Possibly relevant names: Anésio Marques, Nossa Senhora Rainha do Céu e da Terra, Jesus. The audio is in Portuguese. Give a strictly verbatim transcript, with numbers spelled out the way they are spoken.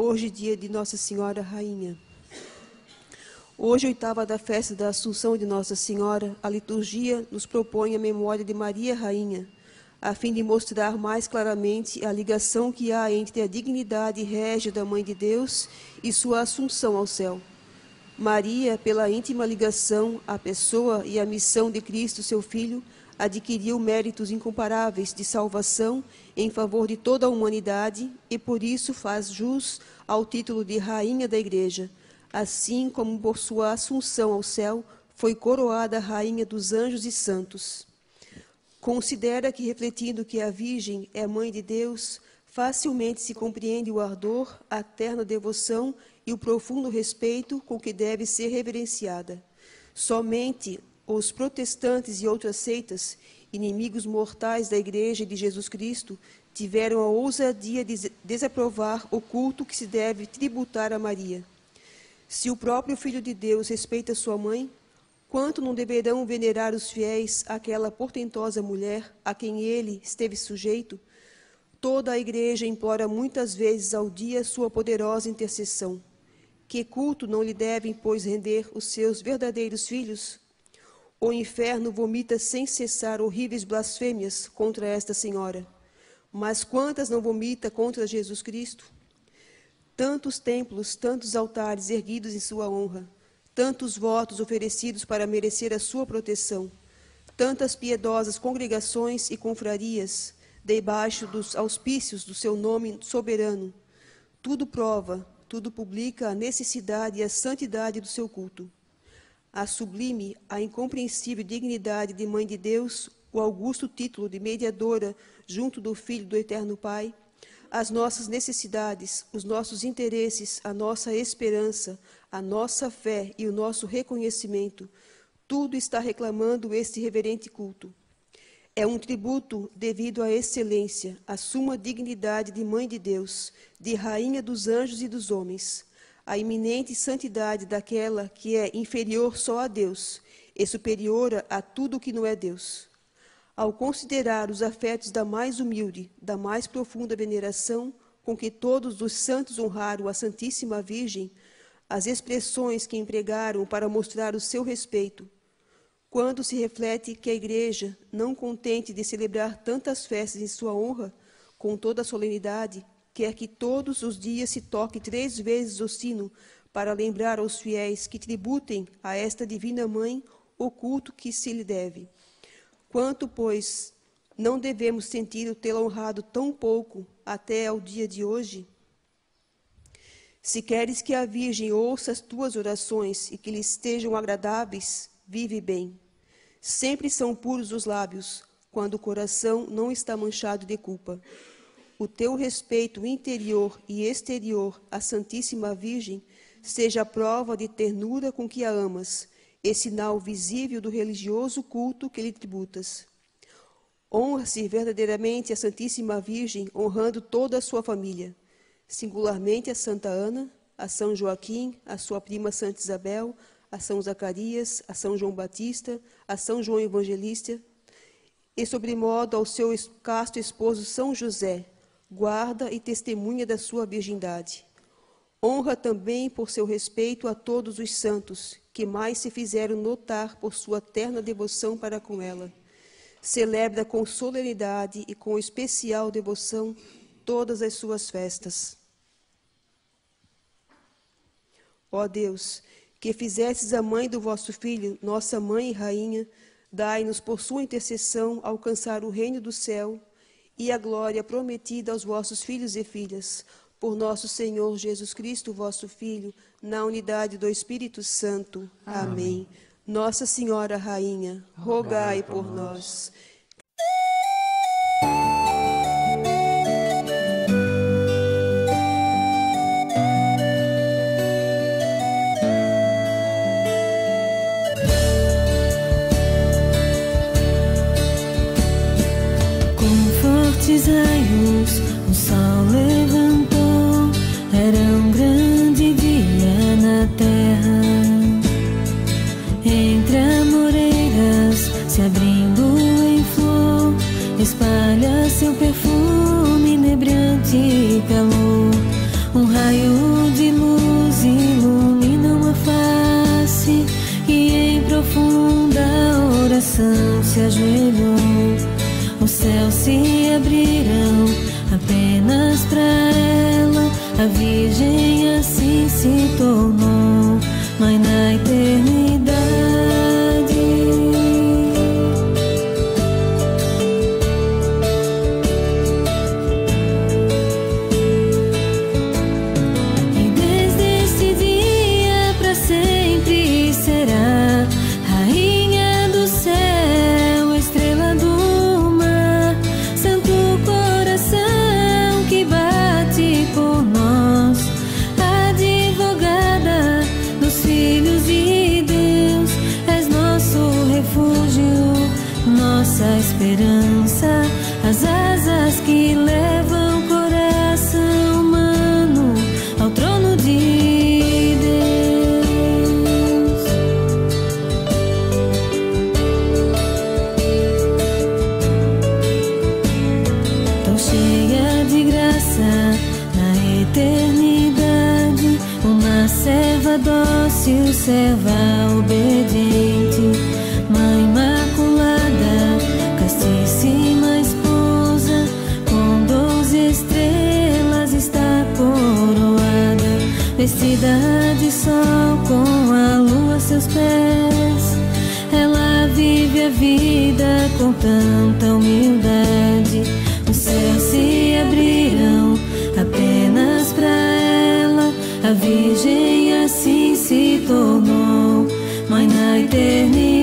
hoje dia de Nossa Senhora Rainha. Hoje, oitava da festa da Assunção de Nossa Senhora, a liturgia nos propõe a memória de Maria Rainha, a fim de mostrar mais claramente a ligação que há entre a dignidade régia da Mãe de Deus e sua assunção ao céu. Maria, pela íntima ligação à pessoa e à missão de Cristo, seu Filho, adquiriu méritos incomparáveis de salvação em favor de toda a humanidade e, por isso, faz jus ao título de Rainha da Igreja. Assim como por sua assunção ao céu, foi coroada Rainha dos Anjos e Santos. Considera que, refletindo que a Virgem é Mãe de Deus, facilmente se compreende o ardor, a terna devoção e o profundo respeito com que deve ser reverenciada. Somente os protestantes e outras seitas, inimigos mortais da Igreja de Jesus Cristo, tiveram a ousadia de desaprovar o culto que se deve tributar a Maria. Se o próprio Filho de Deus respeita sua mãe, quanto não deverão venerar os fiéis aquela portentosa mulher a quem ele esteve sujeito? Toda a Igreja implora muitas vezes ao dia sua poderosa intercessão. Que culto não lhe devem, pois, render os seus verdadeiros filhos? O inferno vomita sem cessar horríveis blasfêmias contra esta Senhora. Mas quantas não vomita contra Jesus Cristo? Tantos templos, tantos altares erguidos em sua honra, tantos votos oferecidos para merecer a sua proteção, tantas piedosas congregações e confrarias, debaixo dos auspícios do seu nome soberano. Tudo prova, tudo publica a necessidade e a santidade do seu culto. A sublime, a incompreensível dignidade de Mãe de Deus, o augusto título de mediadora junto do Filho do Eterno Pai, as nossas necessidades, os nossos interesses, a nossa esperança, a nossa fé e o nosso reconhecimento, tudo está reclamando este reverente culto. É um tributo devido à excelência, à suma dignidade de Mãe de Deus, de Rainha dos Anjos e dos Homens, à iminente santidade daquela que é inferior só a Deus e superior a tudo o que não é Deus. Ao considerar os afetos da mais humilde, da mais profunda veneração com que todos os santos honraram a Santíssima Virgem, as expressões que empregaram para mostrar o seu respeito, quando se reflete que a Igreja, não contente de celebrar tantas festas em sua honra, com toda a solenidade, quer que todos os dias se toque três vezes o sino para lembrar aos fiéis que tributem a esta Divina Mãe o culto que se lhe deve. Quanto, pois, não devemos sentir o tê-la honrado tão pouco até ao dia de hoje? Se queres que a Virgem ouça as tuas orações e que lhe estejam agradáveis, vive bem. Sempre são puros os lábios, quando o coração não está manchado de culpa. O teu respeito interior e exterior à Santíssima Virgem seja a prova de ternura com que a amas, e sinal visível do religioso culto que lhe tributas. Honra-se verdadeiramente a Santíssima Virgem, honrando toda a sua família, singularmente a Santa Ana, a São Joaquim, a sua prima Santa Isabel, a São Zacarias, a São João Batista, a São João Evangelista, e sobremodo ao seu casto esposo São José, guarda e testemunha da sua virgindade. Honra também por seu respeito a todos os santos, que mais se fizeram notar por sua terna devoção para com ela. Celebra com solenidade e com especial devoção todas as suas festas. Ó Deus, que fizestes a mãe do vosso Filho, nossa mãe e rainha, dai-nos por sua intercessão alcançar o reino do céu e a glória prometida aos vossos filhos e filhas, por nosso Senhor Jesus Cristo, vosso Filho, na unidade do Espírito Santo. Amém. Amém. Nossa Senhora Rainha, rogai, rogai por nós. nós. Terra, entre amoreiras se abrindo em flor. A Virgem assim se tornou Mãe na eternidade. E desde esse dia para sempre será Rainha do céu, estrela do mar, Santo Coração que bate por nós, Filhos de Deus, és nosso refúgio, nossa esperança, as asas que levam o coração humano ao trono de Deus. Tão cheia de graça na eternidade, uma serva dócil, serva obediente, Mãe Imaculada, castíssima esposa, com doze estrelas está coroada, vestida de sol com a lua a seus pés. Ela vive a vida com tanta humildade, os céus se abriram apenas para ela. A Virgem assim se tornou Mãe na eternidade.